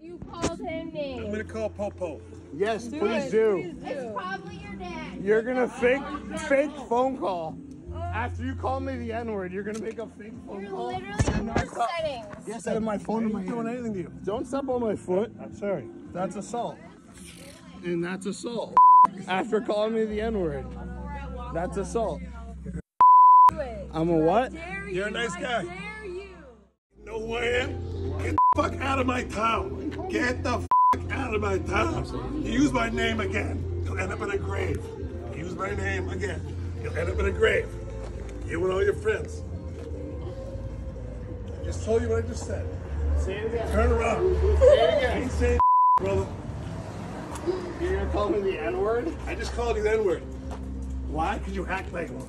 You called him names. I'm gonna call Popo. Yes, please do. It's probably your dad. You're gonna fake phone call. After you call me the N-word, you're gonna make a fake phone call. You're literally in your settings. Yes, I have my phone in my hand. Doing anything to you? Don't step on my foot. I'm sorry. That's assault. And that's assault. After calling me the N-word, that's assault. I'm a what? You're a nice guy. I dare you. No way. Get the fuck out of my town. Get the fuck out of my town. You use my name again, you'll end up in a grave. You use my name again, you'll end up in a grave. You and all your friends. I just told you what I just said. Say it again. Turn around. Say it again. I ain't saying brother. You're gonna call me the N-word? I just called you the N-word. Why? Because you act like one.